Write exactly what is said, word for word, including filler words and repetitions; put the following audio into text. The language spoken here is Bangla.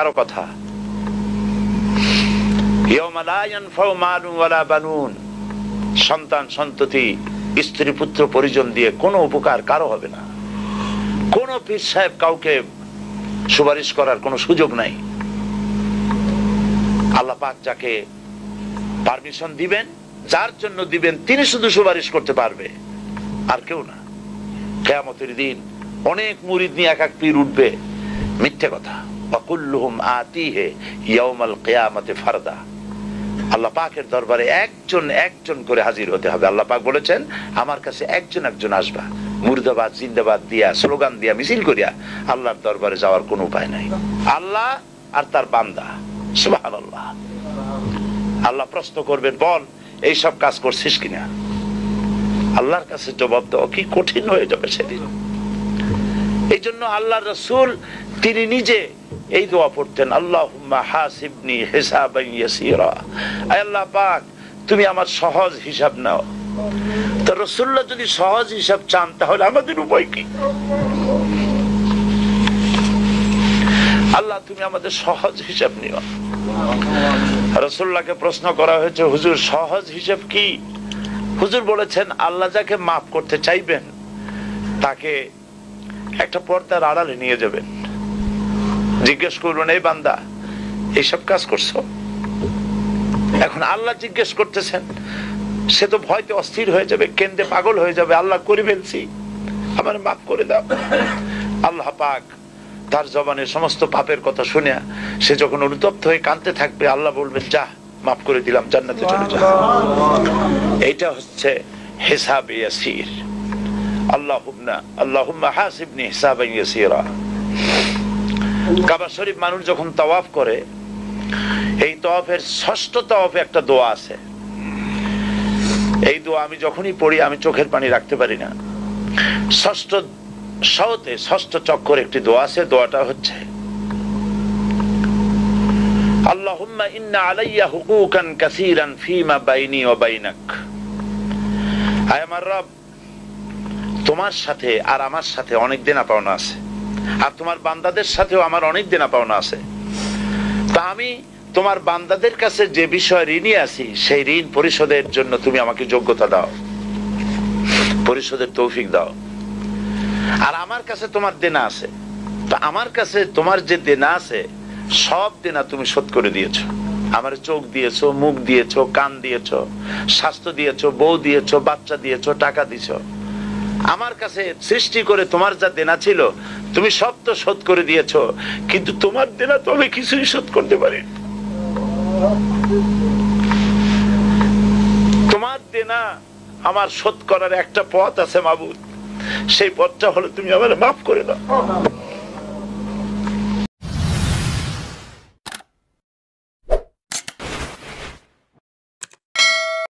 কারো কথা। ইয়াওমা লা ইয়ানফাউ মালুন ওয়ালা বানুন, সন্তান সন্ততি স্ত্রী পুত্র পরিজন দিয়ে কোনো উপকার কারো হবে না। কোনো পীর সাহেব কাউকে সুপারিশ করার কোনো সুযোগ নাই। আল্লাহ পাক যাকে পারমিশন দিবেন, যার জন্য দিবেন, তিনি শুধু সুপারিশ করতে পারবে, আর কেউ না। কিয়ামতের দিন অনেক মুরিদ নিয়ে এক এক পীর উঠবে, মিথ্যে কথা। ওয়াকুল্লুহুম আতিহি ইয়াউমাল কিয়ামাতি ফারদা, আল্লাহ পাকের দরবারে একজন একজন করে হাজির হতে হবে। আল্লাহ পাক বলেছেন, আমার কাছে একজন একজন আসবা। মুর্দাবাদ জিন্দাবাদ দিয়া, স্লোগান দিয়া, মিছিল করিয়া আল্লাহর দরবারে যাওয়ার কোনো উপায় নাই। আল্লাহ আর তার বান্দা, সুবহানাল্লাহ। আল্লাহ প্রশ্ন করবেন, বল এই সব কাজ করছিস কিনা। আল্লাহর কাছে জবাব দেওয়া কি কঠিন হয়ে যাবে সেদিন। এই জন্য আল্লাহর রাসূল তিনি নিজে এই দোয়া পড়তেন, আল্লাহুম্মা হাসিবনি হিসাবান ইয়াসীরা, আয় আল্লাহ পাক তুমি আমার সহজ হিসাব নাও। তো রাসূলুল্লাহ যদি সহজ হিসাব চান, তাহলে আমাদের উপায় কি? আল্লাহ তুমি আমাদের সহজ হিসাব নিও। রাসূলুল্লাহকে প্রশ্ন করা হয়েছে, হুজুর সহজ হিসাব কি? হুজুর বলেছেন, আল্লাহ যাকে মাফ করতে চাইবেন তাকে একটা পর্দার আড়ালে নিয়ে যাবেন, জিজ্ঞেস করবেন, এই বান্দা এইসব কাজ করছো। এখন আল্লাহ জিজ্ঞেস করতেছেন, সে তো ভয়তে অস্থির হয়ে যাবে, কেন্দ্রে পাগল হয়ে যাবে, আল্লাহ করে ফেলছি, আমার মাফ করে দাও। আল্লাহ পাক তার জবানে সমস্ত পাপের কথা শুনে সে যখন অনুতপ্ত হয়ে কাঁদতে থাকবে, আল্লাহ বলবেন, যা মাফ করে দিলাম, জান্নাতে চলে যা। এইটা হচ্ছে হিসাব ইয়াসির। আল্লাহুম্মা আল্লাহুম্মা হাসিবনি হিসাবান ইয়াসীরা। কাবা শরীফ মানুষ যখন তাওয়াফ করে, এই তাওয়াফের ষষ্ঠ তাওয়াফে একটা দোয়া আছে। এই দোয়া আমি যখনই পড়ি আমি চোখের পানি রাখতে পারি না। ষষ্ঠ সাওতে ষষ্ঠ চক্কর একটি দোয়া আছে। দোয়াটা হচ্ছে, আল্লাহুম্মা ইন্না আলাইয়া হুকুকান কাসীরান ফীমা বাইনি ওয়া বাইনাক, আয় আমার রব তোমার সাথে আর আমার সাথে অনেক দেনা পাওনা আছে, আর তোমার বান্দাদের সাথেও আমার অনেক দেনা পাওনা আছে। তা আমি তোমার বান্দাদের কাছে যে বিষয় ঋণী আছি, সেই ঋণ পরিশোধের জন্য তুমি আমাকে যোগ্যতা দাও, পরিশোধের তৌফিক দাও। আর আমার কাছে তোমার দেনা আছে, তা আমার কাছে তোমার যে দেনা আছে সব দেনা তুমি শোধ করে দিয়েছো। আমার চোখ দিয়েছো, মুখ দিয়েছো, কান দিয়েছো, স্বাস্থ্য দিয়েছো, বউ দিয়েছো, বাচ্চা দিয়েছো, টাকা দিয়েছো। আমার কাছে সৃষ্টি করে তোমার যা দেনা ছিল তুমি সব তো শোধ করে দিয়েছো, কিন্তু তোমার দেনা তো আমি কিছুই শোধ করতে পারি। তোমার দেনা আমার শোধ করার একটা পথ আছে মাবুদ, সেই পথটা হলো তুমি আমার মাফ করে দাও।